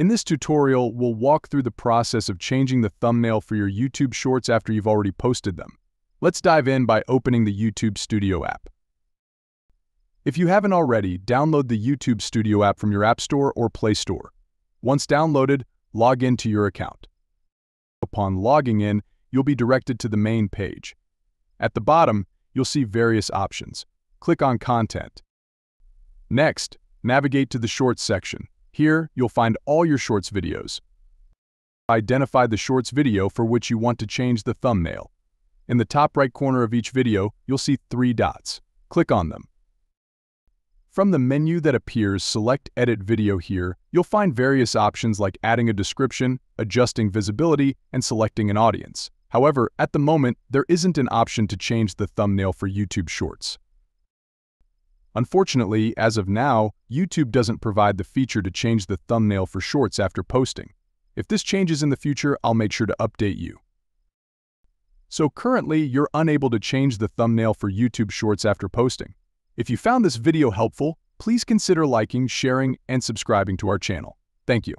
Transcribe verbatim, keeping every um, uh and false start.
In this tutorial, we'll walk through the process of changing the thumbnail for your YouTube Shorts after you've already posted them. Let's dive in by opening the YouTube Studio app. If you haven't already, download the YouTube Studio app from your App Store or Play Store. Once downloaded, log in to your account. Upon logging in, you'll be directed to the main page. At the bottom, you'll see various options. Click on Content. Next, navigate to the Shorts section. Here, you'll find all your Shorts videos. Identify the Shorts video for which you want to change the thumbnail. In the top right corner of each video, you'll see three dots. Click on them. From the menu that appears, select Edit Video here. You'll find various options like adding a description, adjusting visibility, and selecting an audience. However, at the moment, there isn't an option to change the thumbnail for YouTube Shorts. Unfortunately, as of now, YouTube doesn't provide the feature to change the thumbnail for Shorts after posting. If this changes in the future, I'll make sure to update you. So currently, you're unable to change the thumbnail for YouTube Shorts after posting. If you found this video helpful, please consider liking, sharing, and subscribing to our channel. Thank you.